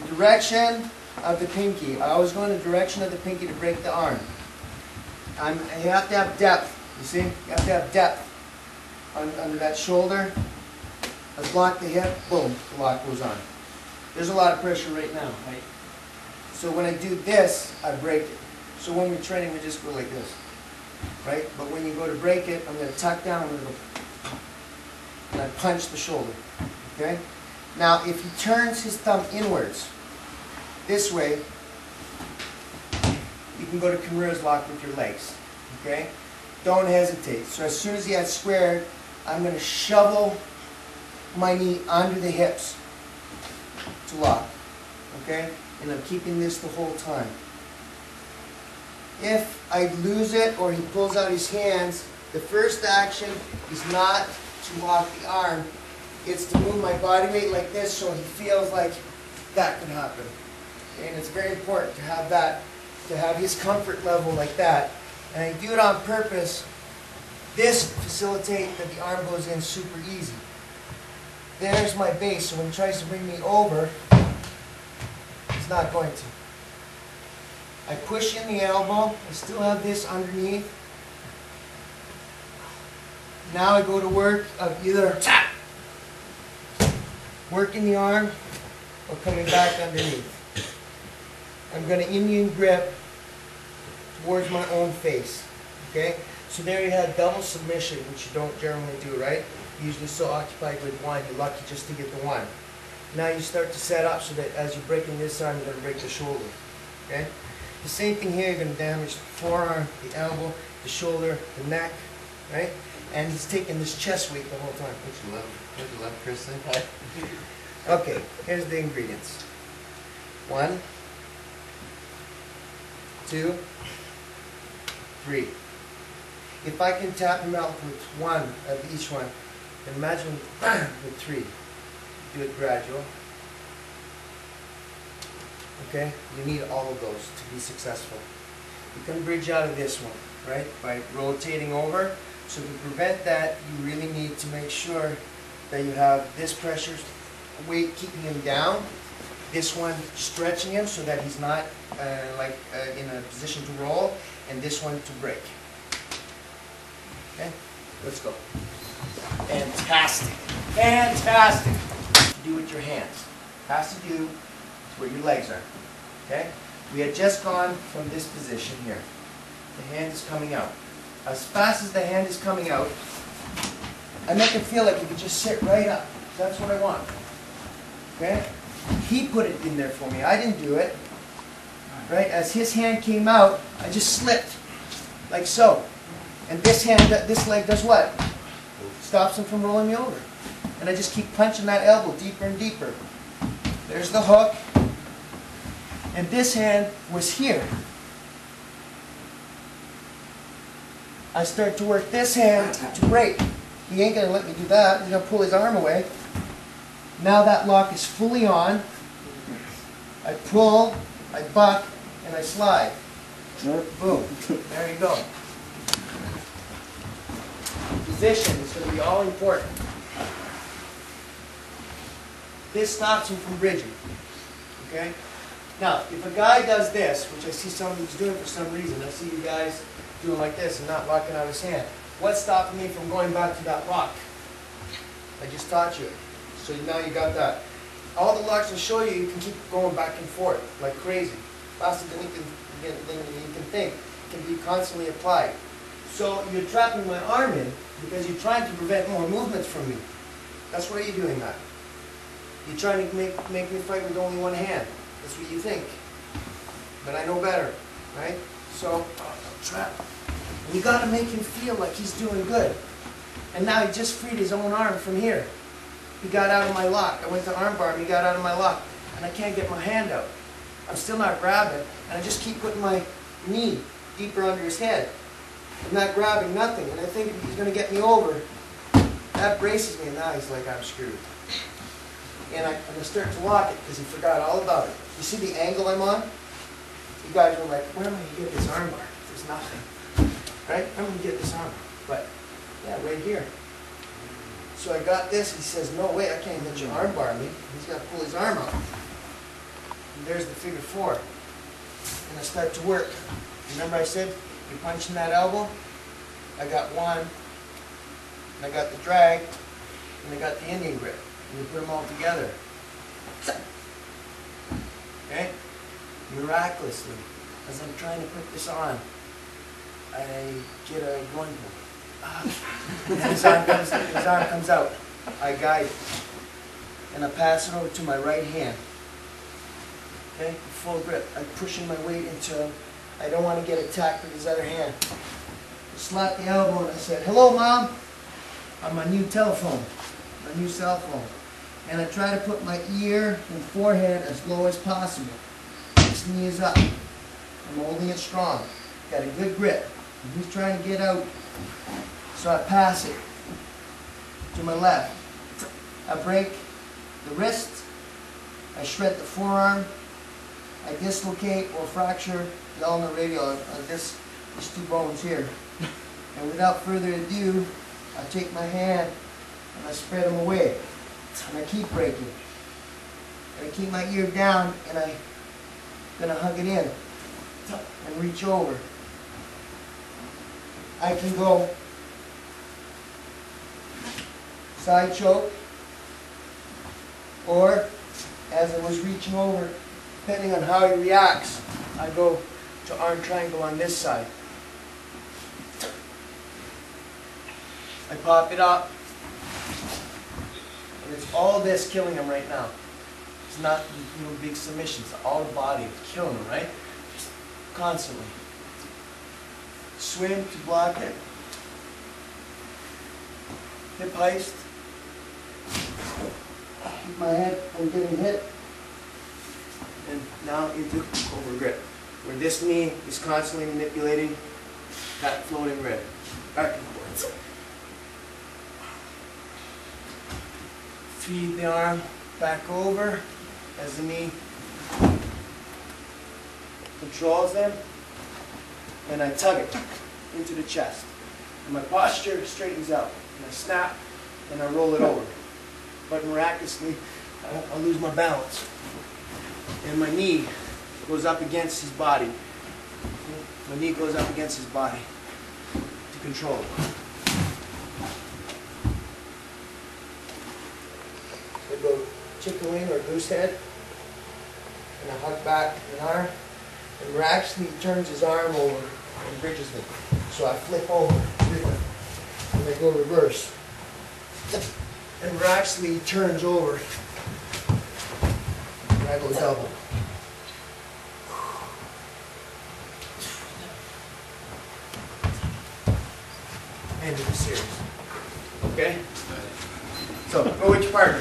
The direction of the pinky. I always go in the direction of the pinky to break the arm. You have to have depth, you see? You have to have depth under that shoulder. I block the hip, boom, the lock goes on. There's a lot of pressure right now, right? So when I do this, I break it. So when we're training, we just go like this, right? But when you go to break it, I'm going to tuck down, I'm going to go, and I punch the shoulder, okay? Now, if he turns his thumb inwards, this way, you can go to Kimura's lock with your legs, okay? Don't hesitate. So as soon as he has squared, I'm going to shovel my knee under the hips to lock, okay? And I'm keeping this the whole time. If I lose it or he pulls out his hands, the first action is not to lock the arm, it's to move my body weight like this so he feels like that can happen. And it's very important to have that, to have his comfort level like that. And I do it on purpose. This facilitates that the arm goes in super easy. There's my base, so when he tries to bring me over, he's not going to. I push in the elbow, I still have this underneath. Now I go to work of either tap, working the arm, or coming back underneath. I'm going to Indian grip towards my own face, okay? So there you had double submission, which you don't generally do, right? Usually so occupied with one, you're lucky just to get the one. Now you start to set up so that as you're breaking this arm, you're going to break the shoulder. Okay? The same thing here, you're going to damage the forearm, the elbow, the shoulder, the neck, right? And he's taking this chest weight the whole time. Don't you love Chris? Okay, here's the ingredients. 1, 2, 3. If I can tap him out with one of each one, imagine with three. Do it gradual. Okay? You need all of those to be successful. You can bridge out of this one, right? By rotating over. So to prevent that, you really need to make sure that you have this pressure weight keeping him down, this one stretching him so that he's not in a position to roll, and this one to break. Okay? Let's go. Fantastic. Fantastic. Do with your hands. Has to do where your legs are. Okay? We had just gone from this position here. The hand is coming out. As fast as the hand is coming out, I make it feel like you could just sit right up. That's what I want. Okay? He put it in there for me. I didn't do it. Right? As his hand came out, I just slipped. Like so. And this hand, this leg does what? Stops him from rolling me over. And I just keep punching that elbow deeper and deeper. There's the hook. And this hand was here. I start to work this hand to break. He ain't going to let me do that. He's going to pull his arm away. Now that lock is fully on. I pull, I buck, and I slide. Boom. There you go. Position is going to be all important. This stops him from bridging. Okay? Now, if a guy does this, which I see somebody who's doing for some reason, I see you guys doing like this and not locking out his hand. What's stopping me from going back to that lock? I just taught you. So now you got that. All the locks will show you, you can keep going back and forth like crazy. Faster than you can get a thing that you can think, can be constantly applied. So you're trapping my arm in because you're trying to prevent more movements from me. That's why you're doing that. You're trying to make me fight with only one hand. That's what you think. But I know better, right? So, trap. You got to make him feel like he's doing good. And now he just freed his own arm from here. He got out of my lock. I went to arm bar and he got out of my lock. And I can't get my hand out. I'm still not grabbing. And I just keep putting my knee deeper under his head. I'm not grabbing nothing. And I think if he's going to get me over, that braces me. And now he's like, I'm screwed. And I'm going to start to lock it because he forgot all about it. You see the angle I'm on? You guys are like, where am I going to get this arm bar? There's nothing. Right? I'm going to get this arm. But, yeah, right here. So I got this. He says, no way, I can't let you arm bar me. He's got to pull his arm out. And there's the figure four. And I start to work. Remember I said, you're punching that elbow. I got one. And I got the drag. And I got the Indian grip. And you put them all together. Okay? Miraculously, as I'm trying to put this on, I get a groin pull. His arm comes out. I guide it. And I pass it over to my right hand. Okay? Full grip. I'm pushing my weight into him. I don't want to get attacked with his other hand. I slap the elbow and I said, hello, Mom. On my new telephone, my new cell phone. And I try to put my ear and forehead as low as possible. This knee is up. I'm holding it strong. Got a good grip. He's trying to get out. So I pass it to my left. I break the wrist. I shred the forearm. I dislocate or fracture the ulnar radial on these two bones here. And without further ado, I take my hand and I spread them away. And I keep breaking. And I keep my ear down and I'm going to hug it in and reach over. I can go side choke, or as I was reaching over, depending on how he reacts, I go to arm triangle on this side. I pop it up, and it's all this killing him right now. It's not big submissions, all the body, it's killing him, right? Constantly. Swim to block it. Hip heist. Keep my head from getting hit. And now into over grip. Where this knee is constantly manipulating that floating rib. Back and forth. Feed the arm back over as the knee controls them. And I tug it into the chest. And my posture straightens out. And I snap and I roll it over. But miraculously, I lose my balance. And my knee goes up against his body. My knee goes up against his body to control it. So I go chicken wing or goose head. And I hug back an arm. And Raxley turns his arm over and bridges me. So I flip over and I go reverse. And Raxley turns over and I go double. End of the series. Okay? So, go with your partner.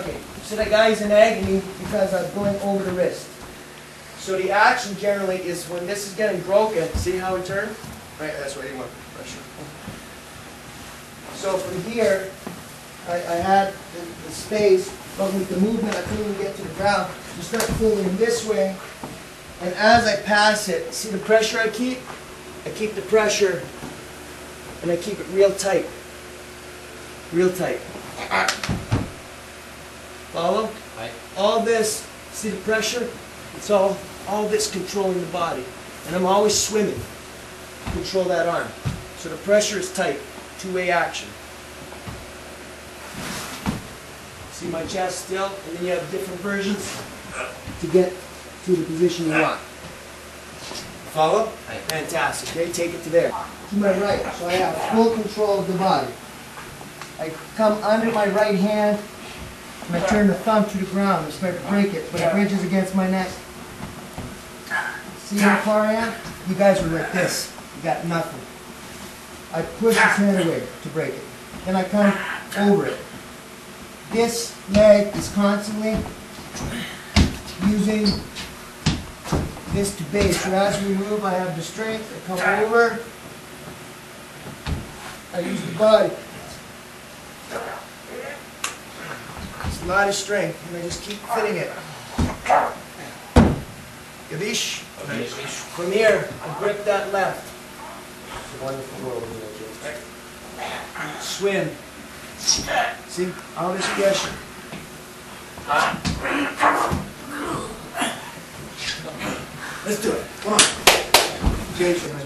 Okay. So the guy's in agony because I'm going over the wrist. So the action generally is when this is getting broken, see how it turned? Right, that's where you want pressure. So from here, I had the space, but with the movement, I couldn't even get to the ground. You start pulling this way, and as I pass it, see the pressure I keep? I keep the pressure, and I keep it real tight. Real tight. Follow? Right. All this, see the pressure? It's all this controlling the body. And I'm always swimming to control that arm. So the pressure is tight, two-way action. See my chest still, and then you have different versions to get to the position you want. Follow? Fantastic. Okay, take it to there. To my right, so I have full control of the body. I come under my right hand, and I turn the thumb to the ground and start to break it, but it bridges against my neck. See how far I am? You guys were like this. You got nothing. I push his hand away to break it. Then I come over it. This leg is constantly using this to base. So as we move, I have the strength. I come over. I use the body. It's a lot of strength, and I just keep fitting it. Yavish. From here, I grip that left. Swim. See? All this pressure. Let's do it. Come on. JJ.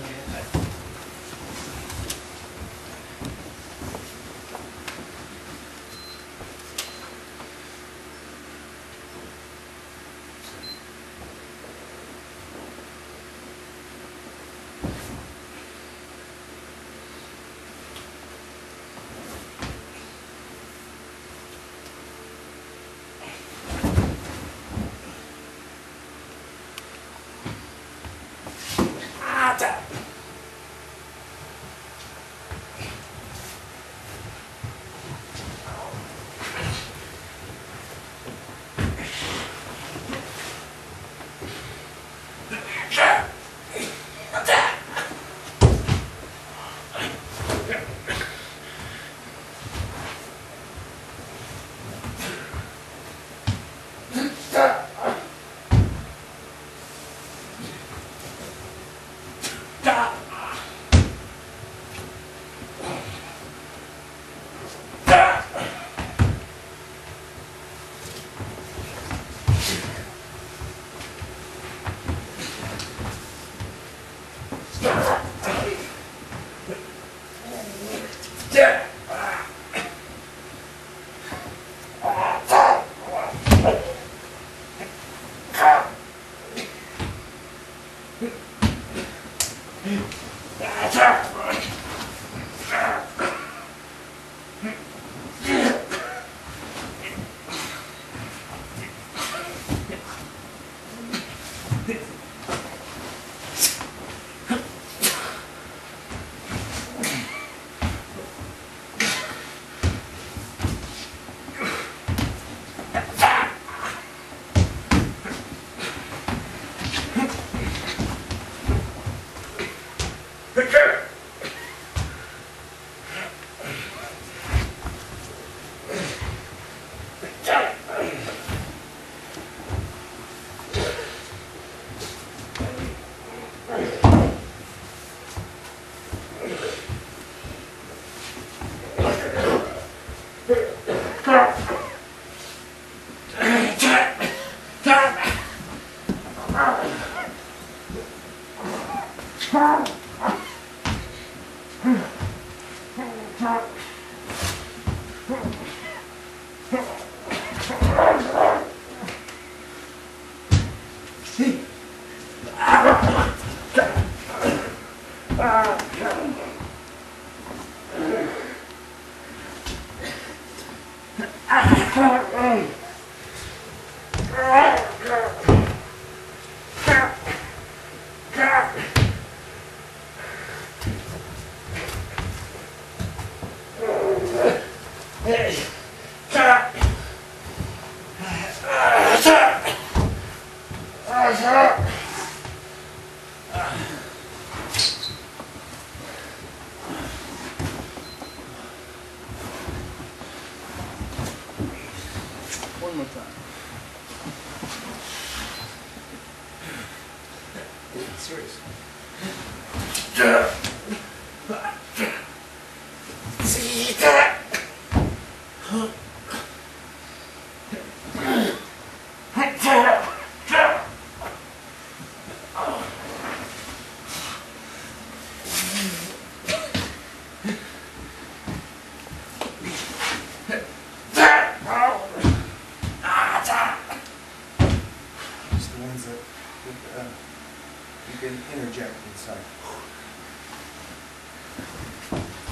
then interject inside.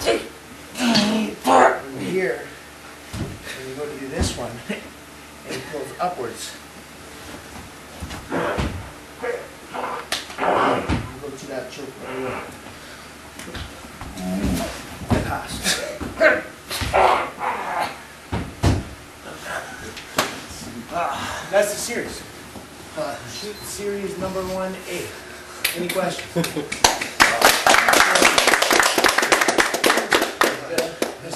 Take the part from here, and you go to do this one, and it goes upwards. You go to that choke right away. Pass. That's the series. Shoot series number 1A. Any questions?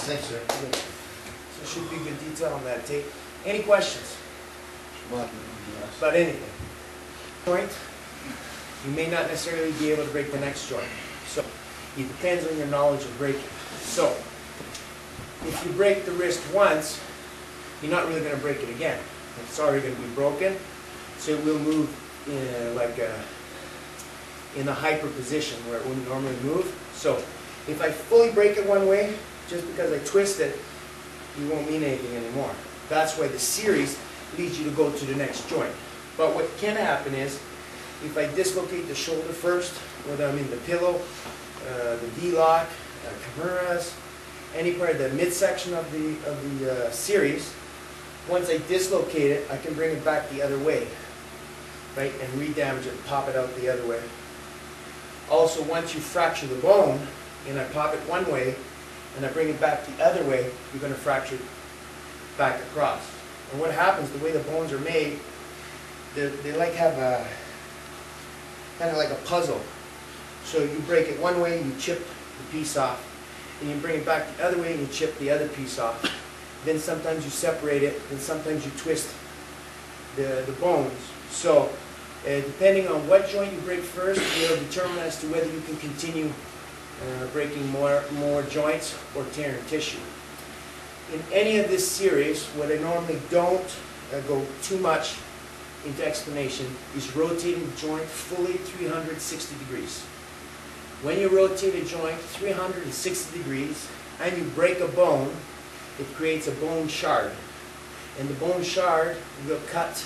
Thanks, sir. So there should be good detail on that tape. Any questions? About anything. Joint, you may not necessarily be able to break the next joint. So it depends on your knowledge of breaking. So if you break the wrist once, you're not really going to break it again. It's already going to be broken, so we'll move in like in a hyper position where it wouldn't normally move. So if I fully break it one way, just because I twist it, you won't mean anything anymore. That's why the series leads you to go to the next joint. But what can happen is, if I dislocate the shoulder first, whether I'm in the pillow, the D-lock, Kimuras, any part of the midsection of the series. Once I dislocate it, I can bring it back the other way, right, and re-damage it, pop it out the other way. Also, once you fracture the bone, and I pop it one way, and I bring it back the other way, you're going to fracture it back across. And what happens, the way the bones are made, they like have a, kind of like a puzzle. So you break it one way, you chip the piece off, and you bring it back the other way, and you chip the other piece off. Then sometimes you separate it, and sometimes you twist the bones. So depending on what joint you break first, will determine as to whether you can continue breaking more joints or tearing tissue. In any of this series, what I normally don't go too much into explanation is rotating the joint fully 360 degrees. When you rotate a joint 360 degrees and you break a bone, it creates a bone shard, and the bone shard will cut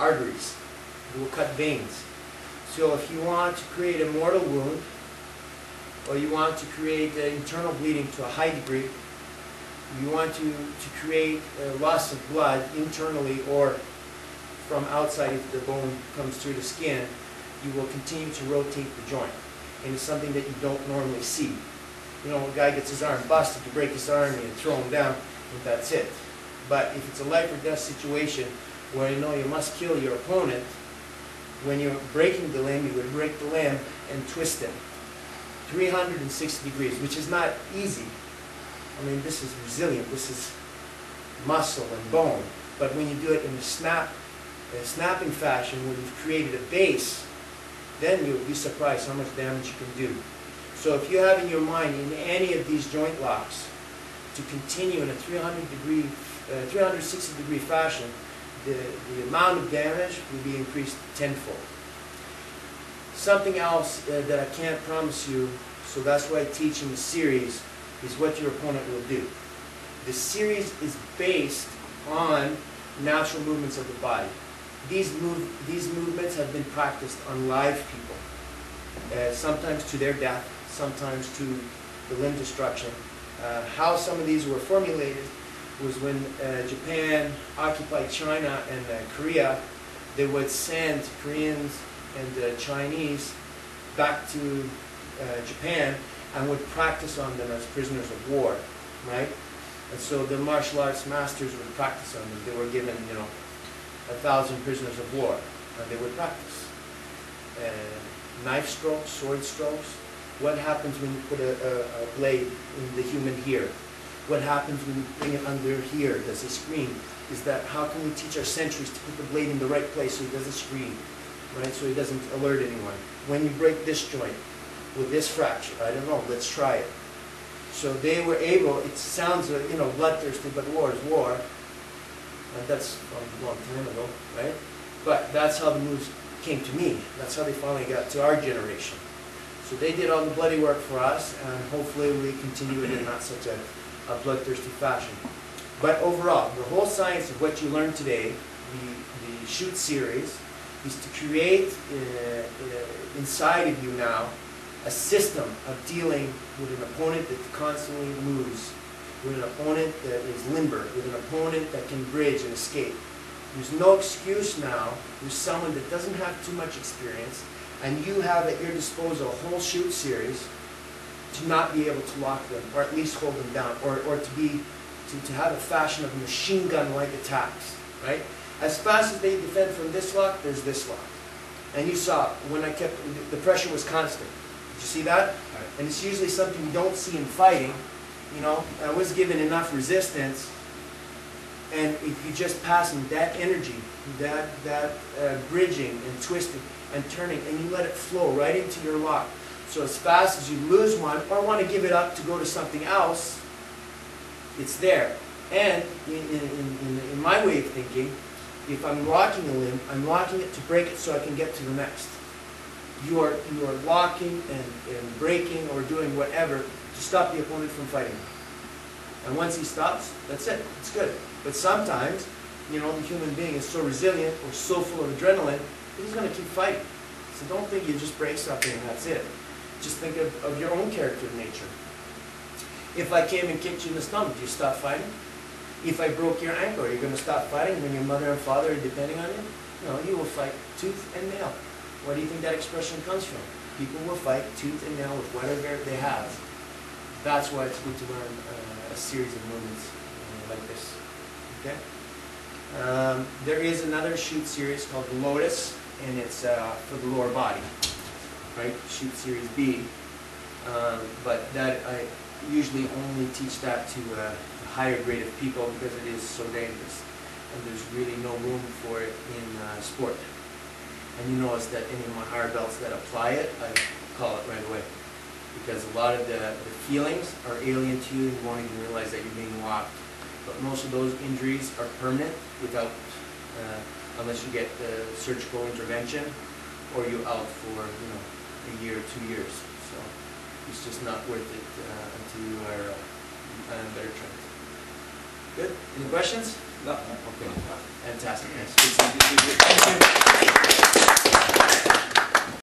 arteries, it will cut veins. So if you want to create a mortal wound, or you want to create internal bleeding to a high degree, you want to create a loss of blood internally or from outside if the bone comes through the skin, you will continue to rotate the joint, and it's something that you don't normally see. You know, a guy gets his arm busted, you break his arm, you throw him down, and that's it. But if it's a life or death situation where you know you must kill your opponent, when you're breaking the limb, you would break the limb and twist it 360 degrees, which is not easy. I mean, this is resilient, this is muscle and bone. But when you do it in a snapping fashion, when you've created a base, then you'll be surprised how much damage you can do. So if you have in your mind in any of these joint locks to continue in a 360 degree fashion, the amount of damage will be increased tenfold. Something else that I can't promise you, so that's why I teach in the series, is what your opponent will do. The series is based on natural movements of the body. These movements have been practiced on live people, sometimes to their death, sometimes to the limb destruction. How some of these were formulated was when Japan occupied China and Korea, they would send Koreans and Chinese back to Japan and would practice on them as prisoners of war, right? And so the martial arts masters would practice on them. They were given, you know, 1,000 prisoners of war, and they would practice. Knife strokes, sword strokes. What happens when you put a blade in the human here? What happens when you bring it under here? Does it scream? Is that how can we teach our sentries to put the blade in the right place so it doesn't scream, right? So it doesn't alert anyone. When you break this joint with this fracture, I don't know. Let's try it. So they were able. It sounds, you know, bloodthirsty, but war is war, and that's a long time ago, right? But that's how the moves came to me. That's how they finally got to our generation. So they did all the bloody work for us, and hopefully we continue it in not such a bloodthirsty fashion. But overall, the whole science of what you learned today, the shoot series, is to create inside of you now a system of dealing with an opponent that constantly moves, with an opponent that is limber, with an opponent that can bridge and escape. There's no excuse now with someone that doesn't have too much experience, and you have at your disposal a whole shoot series to not be able to lock them, or at least hold them down, or to have a fashion of machine gun-like attacks, right? As fast as they defend from this lock, there's this lock. And you saw, when I kept, the pressure was constant. Did you see that? Right. And it's usually something you don't see in fighting. You know, I was given enough resistance, and if you just pass them that energy, that bridging and twisting and turning, and you let it flow right into your lock. So as fast as you lose one, or want to give it up to go to something else, it's there. And in my way of thinking, if I'm locking a limb, I'm locking it to break it so I can get to the next. You are locking and breaking or doing whatever to stop the opponent from fighting. And once he stops, that's it. It's good. But sometimes, you know, the human being is so resilient or so full of adrenaline, he's going to keep fighting. So don't think you just break something and that's it. Just think of your own character in nature. If I came and kicked you in the stomach, do you stop fighting? If I broke your ankle, are you going to stop fighting when your mother and father are depending on you? No, you will fight tooth and nail. Where do you think that expression comes from? People will fight tooth and nail with whatever they have. That's why it's good to learn a series of movements like this. Okay? There is another shoot series called Lotus, and it's for the lower body, right? Shoot series B. But that I usually only teach that to a higher grade of people because it is so dangerous, and there's really no room for it in sport. And you notice that any of my higher belts that apply it, I call it right away. Because a lot of the feelings are alien to you and you won't even realize that you're being locked. But most of those injuries are permanent without, unless you get the surgical intervention or you're out for, you know, a year or 2 years. So it's just not worth it until you are better trained. Good? Any questions? No? Okay. Fantastic. Thanks. Good.